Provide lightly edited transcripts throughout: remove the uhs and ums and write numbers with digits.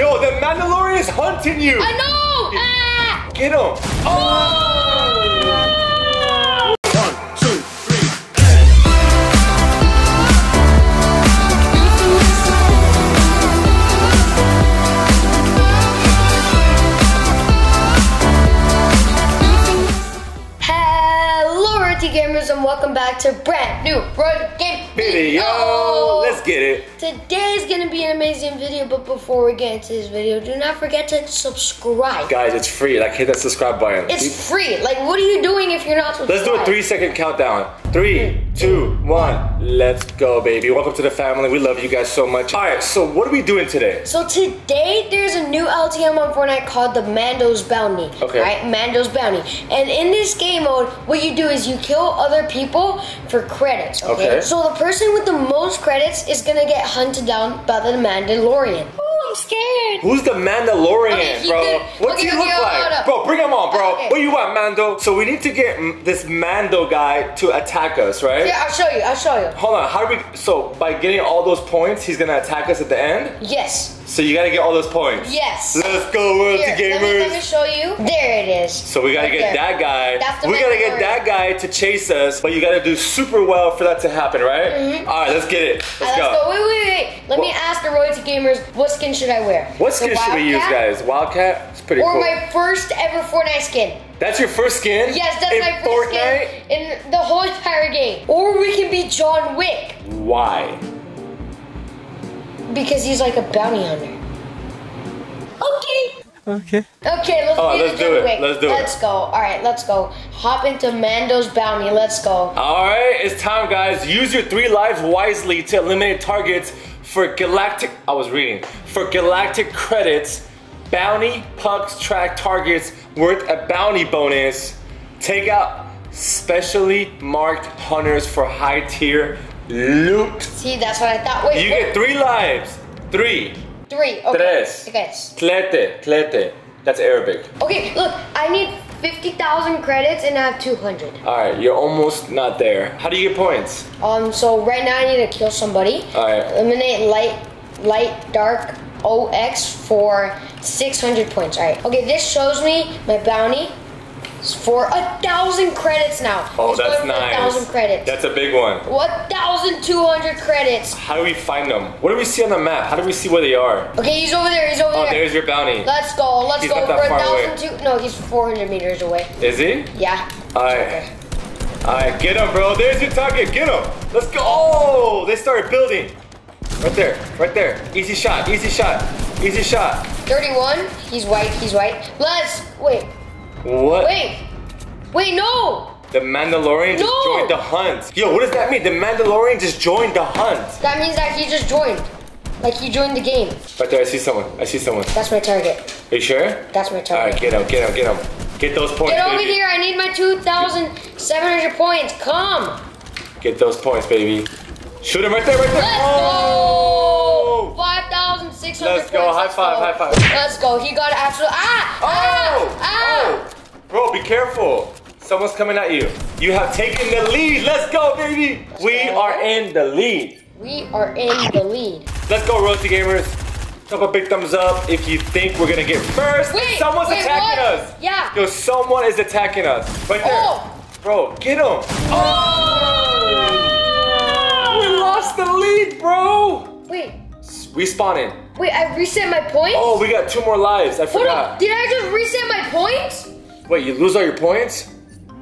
Yo, the Mandalorian is hunting you! I know! Ah. Get him! Oh. 1, 2, 3, and... Hello, Royalty Gamers, and welcome back to brand new Royalty Gaming video! Let's get it! Today is gonna be an amazing video, but before we get into this video, do not forget to subscribe. Guys, it's free, like hit that subscribe button. It's free, like what are you doing if you're not subscribed? Let's do a 3-second countdown. 3, 2, 1, let's go baby. Welcome to the family, we love you guys so much. All right, so what are we doing today? So today, there's a new LTM on Fortnite called the Mando's Bounty. Okay. Right, Mando's Bounty. And in this game mode, what you do is you kill other people for credits, okay? So the person with the most credits is gonna get hunted down by the Mandalorian. Oh, I'm scared. Who's the Mandalorian, okay, bro? What do you look like? Bro, bring him on, bro. Okay. What you want, Mando? So we need to get this Mando guy to attack us, right? Yeah, I'll show you. Hold on, how do we... So, by getting all those points, he's gonna attack us at the end? Yes. So you gotta get all those points. Yes. Let's go, Royalty Gamers. Let me show you. There it is. So we gotta get that guy. We gotta get that guy to chase us, but you gotta do super well for that to happen, right? Mm-hmm. All right, let's get it. Let's go. Wait. Let me ask the Royalty Gamers, what skin should I wear? What skin should we use, guys? Wildcat? It's pretty cool. Or my first ever Fortnite skin. That's your first skin? Yes, that's my first skin in the whole entire game. Or we can be John Wick. Why? Because he's like a bounty hunter. Okay, let's do it. Let's go. All right, let's go. Hop into Mando's Bounty. Let's go. All right, it's time, guys. Use your 3 lives wisely to eliminate targets for galactic... For galactic credits, bounty pucks track targets worth a bounty bonus. Take out specially marked hunters for high-tier loot. See, that's what I thought. Wait, you get 3 lives. 3. Okay. Tres. Tlete. That's Arabic. Okay, look, I need 50,000 credits and I have 200. All right, you're almost not there. How do you get points? So right now I need to kill somebody. All right. Eliminate light, dark, OX for 600 points. All right. Okay, this shows me my bounty. For 1,000 credits now. Oh, that's nice. 1,000 credits. That's a big one. 1,200 credits. How do we find them? What do we see on the map? How do we see where they are? Okay, he's over there. Oh, there's your bounty. Let's go. Let's go for 1,200. No, he's 400 meters away. Is he? Yeah. All right. Okay. All right, get him, bro. There's your target. Get him. Let's go. Oh, they started building. Right there. Easy shot. 31. He's white. Wait, no! The Mandalorian just joined the hunt. Yo, what does that mean? The Mandalorian just joined the hunt. That means that he just joined. Like, he joined the game. Right there, I see someone. That's my target. Are you sure? That's my target. All right, get him. Get those points, baby. Get over here, I need my 2,700 points, come! Get those points, baby. Shoot him right there. Let's go! 5,600 points. Let's go, high five. Let's go, he got actual, Bro, be careful. Someone's coming at you. You have taken the lead. Let's go, baby. We are in the lead. Let's go, Royalty Gamers. Drop a big thumbs up if you think we're gonna get first. Wait, someone's attacking us. Yeah. Yo, someone is attacking us. Right there. Oh. Bro, get him. Oh! We lost the lead, bro. Wait. Respawn in. Wait, I reset my points? Oh, we got 2 more lives. I forgot. Did I just reset my points? Wait, you lose all your points?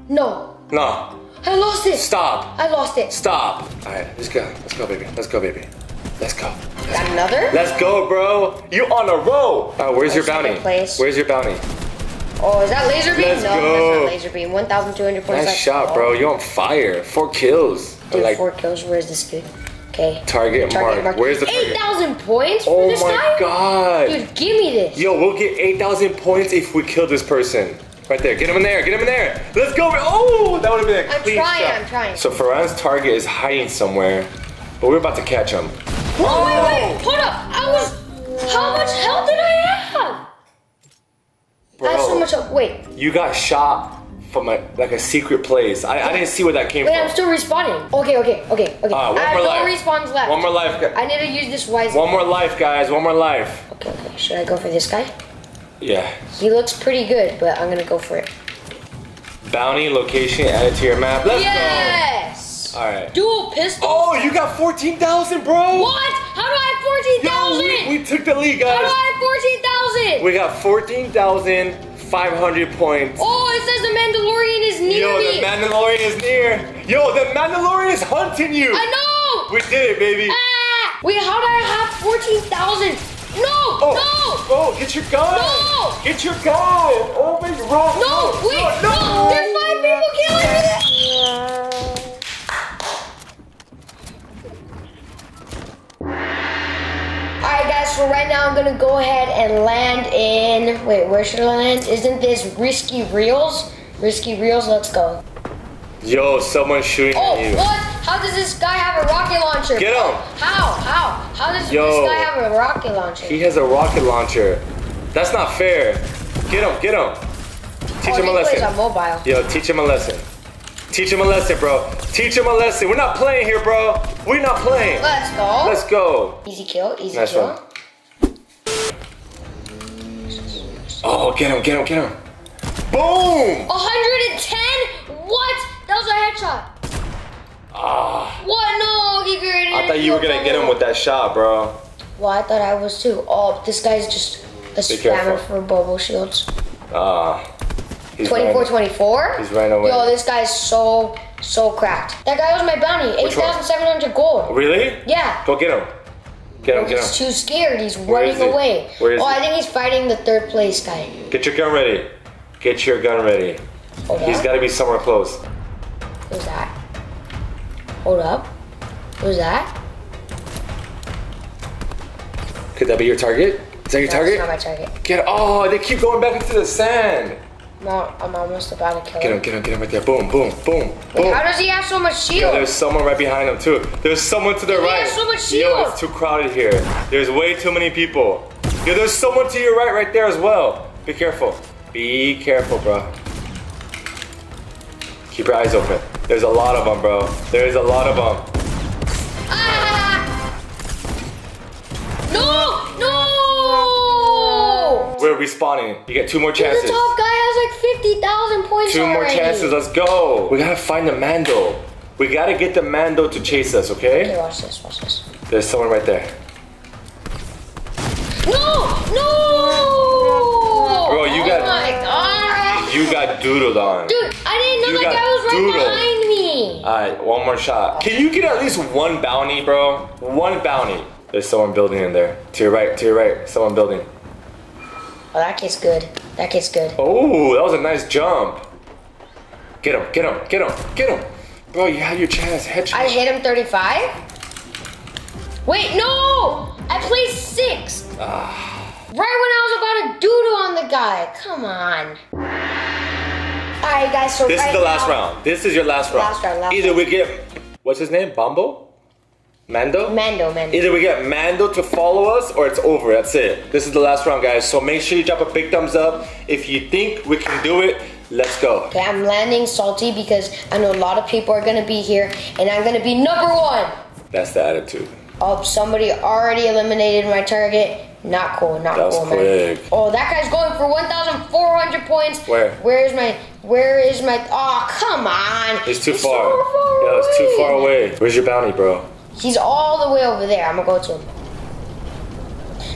No. I lost it. Stop. All right, let's go, baby. Got another? Let's go, bro. You on a roll. Oh, where's your bounty? Where's your bounty? Oh, is that laser beam? No, that's not laser beam. 1,200 points. Nice shot, bro. You're on fire. 4 kills. Dude, like, 4 kills. Where's this dude? Okay. Target mark. Where's the 8,000 points for this guy? Oh my god. Dude, give me this. Yo, we'll get 8,000 points if we kill this person. Right there, get him in there. Let's go, oh, that would have been a clean shot. I'm trying. So Farhan's target is hiding somewhere, but we're about to catch him. Wait, hold up, how much health did I have? Bro, I have so much health, wait. You got shot from like a secret place. I didn't see where that came from. Wait, I'm still respawning. Okay. One more life. No respawns left. One more life. I need to use this wisely. One more life, guys. One more life. Okay. Should I go for this guy? Yeah. He looks pretty good, but I'm gonna go for it. Bounty location added to your map. Let's go. Yes. All right. Dual pistol. Oh, you got 14,000, bro. What? How do I have 14,000? We took the lead, guys. How do I have 14,000? We got 14,500 points. Oh, it says the Mandalorian is near me. Yo, the Mandalorian is near. Yo, the Mandalorian is hunting you. I know. We did it, baby. Ah! Wait, how do I have 14,000? No! Oh, no! Oh, get your gun! No! Get your gun! Oh, my God! No! Wait! No! There's 5 people killing me! Alright, guys, so right now I'm gonna go ahead and land in. Wait, where should I land? Isn't this Risky Reels? Risky Reels, let's go. Yo, someone's shooting at you. What? How does this guy have a rocket launcher? Get him! How does this guy have a rocket launcher? He has a rocket launcher. That's not fair. Get him, get him. Teach him a lesson. He plays on mobile. Yo, teach him a lesson. Teach him a lesson, bro. Teach him a lesson. We're not playing here, bro. We're not playing. Let's go. Let's go. Easy kill, easy kill. Nice one. Oh, get him, get him, get him. Boom! 110? What? That was a headshot. Ah. What? No, he created. I thought you were gonna get him with that shot, bro. Well, I thought I was too. Oh, this guy's just a spammer for bubble shields. Ah. 24-24. He's running away. Yo, this guy's so cracked. That guy was my bounty. 8,700 gold. Really? Yeah. Go get him. Get him. Get him. He's too scared. He's running away. Where is he? Oh, I think he's fighting the third place guy. Get your gun ready. Get your gun ready. Hold up. He's got to be somewhere close. Who's that? Hold up. Who's that? Could that be your target? Is that your target? That's not my target. Get they keep going back into the sand. No, I'm almost about to kill him. Get him, get him right there. Boom, boom, boom, boom. How does he have so much shield? Yo, there's someone right behind him too. There's someone to the right. He has so much shield. Yo, it's too crowded here. There's way too many people. Yo, there's someone to your right, right there as well. Be careful. Be careful, bro. Keep your eyes open. There's a lot of them, bro. There's a lot of them. Ah! No! We're respawning. You get 2 more chances. The top guy has like 50,000 points. 2 more chances. Let's go. We gotta find the Mando. We gotta get the Mando to chase us, okay? Okay, watch this. Watch this. There's someone right there. No! No! Bro, you got. Oh my God! You got doodled on. Dude, I didn't know that guy was right behind me. Alright, one more shot. Can you get at least 1 bounty, bro? 1 bounty. There's someone building in there. To your right, someone building. Oh, that kid's good. That kid's good. Oh, that was a nice jump. Get him, get him, get him, get him. Bro, you had your chance. Headshot. I hit him 35? Wait, no! I placed 6th. Right when I was about to doodle on the guy. Come on. Alright guys, so this is the last round. This is your last round. Either we get, what's his name? Bombo? Mando? Mando. Either we get Mando to follow us or it's over. That's it. This is the last round, guys. So make sure you drop a big thumbs up. If you think we can do it, let's go. Okay, I'm landing salty because I know a lot of people are going to be here and I'm going to be #1. That's the attitude. Oh, somebody already eliminated my target. Not cool, not cool, man. Oh, that guy's going for 1,400 points. Where? Where is my, oh, come on. He's too far. Yeah, it's too far away. Where's your bounty, bro? He's all the way over there. I'm gonna go to him.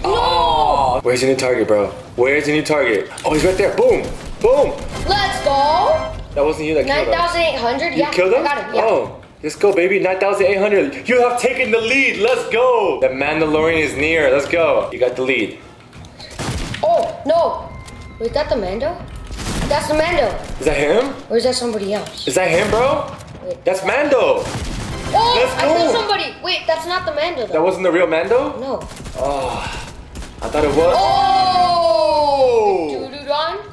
No! Where's your new target, bro? Where's your new target? Oh, he's right there. Boom, boom. Let's go. That wasn't you that killed him. 9,800, yeah. You killed him? I got him, yeah. Oh. Let's go, baby. 9,800. You have taken the lead. Let's go. The Mandalorian is near. Let's go. You got the lead. Oh, no. Was that the Mando? That's the Mando. Is that him? Or is that somebody else? Is that him, bro? Wait. That's Mando. Oh, let's go. I killed somebody. Wait, that's not the Mando, though. That wasn't the real Mando? No. Oh, I thought it was. Oh.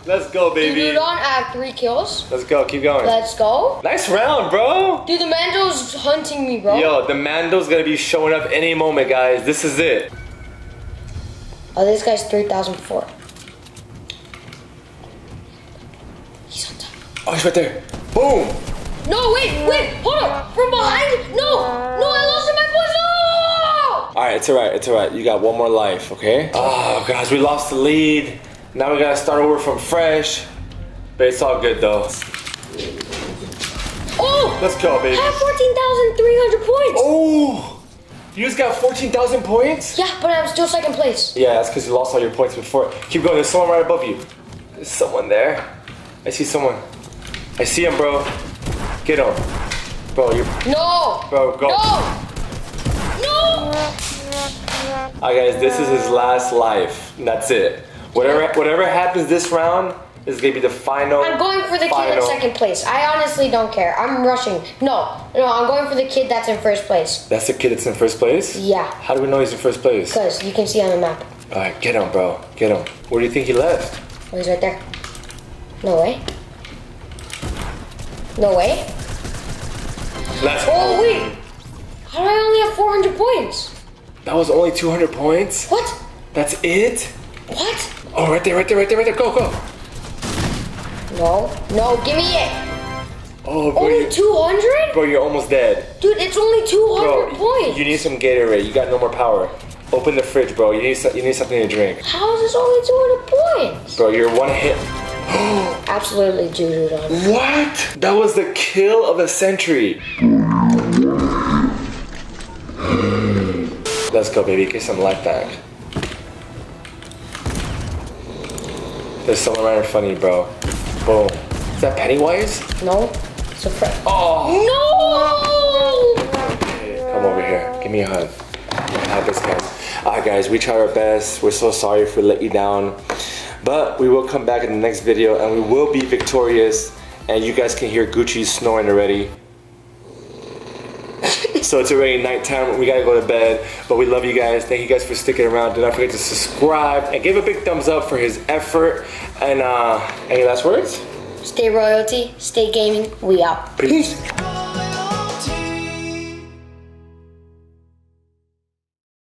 Let's go, baby. Dude, I have 3 kills. Let's go. Keep going. Let's go. Nice round, bro. Dude, the Mando's hunting me, bro. Yo, the Mando's gonna be showing up any moment, guys. This is it. Oh, this guy's 3,004. He's on top. Oh, he's right there. Boom. No, wait, wait. Hold up. From behind? No. No, I lost my poison. Oh! All right, it's all right. It's all right. You got one more life, okay? Oh, guys, we lost the lead. Now we got to start over from fresh. But it's all good, though. Oh! Let's go, baby. I have 14,300 points. Oh! You just got 14,000 points? Yeah, but I'm still second place. Yeah, that's because you lost all your points before. Keep going, there's someone right above you. There's someone there. I see someone. I see him, bro. Get him. Bro, you... No! Bro, go. No! No! Alright, guys, this is his last life. And that's it. Whatever happens this round is going to be the final. I'm going for the kid in second place. I honestly don't care. I'm rushing. No, I'm going for the kid that's in first place. That's the kid that's in first place? Yeah. How do we know he's in first place? Because you can see on the map. All right, get him, bro. Get him. Where do you think he left? Oh, he's right there. No way. No way. Let's go. Oh, wait. How do I only have 400 points? That was only 200 points? What? That's it? What? Oh, right there, right there, right there, right there. Go, go. No, give me it. Oh, bro, only 200? Bro, you're almost dead. Dude, it's only 200 points. You need some Gatorade. You got no more power. Open the fridge, bro. You need something to drink. How is this only 200 points? Bro, you're one hit. Absolutely juiced on. What? That was the kill of the century. Let's go, baby. Get some life back. There's someone right in front of you, bro. Boom. Is that Pennywise? No. It's a friend. Oh. No! Come over here. Give me a hug. Hug this guy. Alright, guys. We tried our best. We're so sorry if we let you down. But we will come back in the next video and we will be victorious. And you guys can hear Gucci snoring already. So it's already nighttime. We gotta go to bed. But we love you guys. Thank you guys for sticking around. Do not forget to subscribe and give a big thumbs up for his effort. And any last words? Stay royalty, stay gaming. We out. Peace.